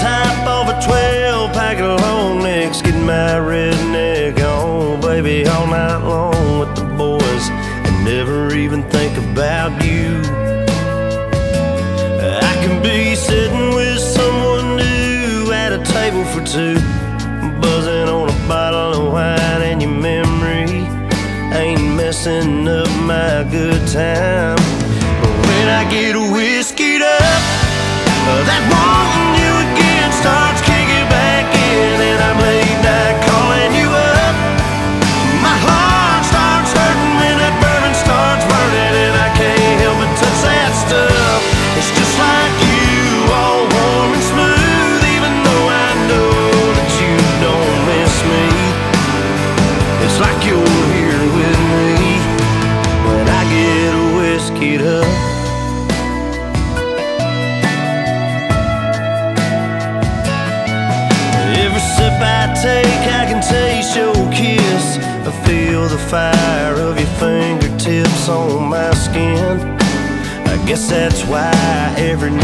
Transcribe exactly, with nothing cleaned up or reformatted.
type of a twelve pack of long necks. Get my redneck on, baby, all night long with the boys, and never even think about you. I can be sitting with someone new at a table for two, buzzing on a bottle of wine, and your memory ain't messing up my good time. But when I get whiskey'd up, that wanting you again starts kicking back in, and I'm late night calling you up. My heart starts hurting when that bourbon starts burning, and I can't help but touch that stuff. It's just like you, all warm and smooth, even though I know that you don't miss me. It's like you're here with me when I get whiskey'd up. Every sip I take, I can taste your kiss. I feel the fire of your fingertips on my skin. I guess that's why every night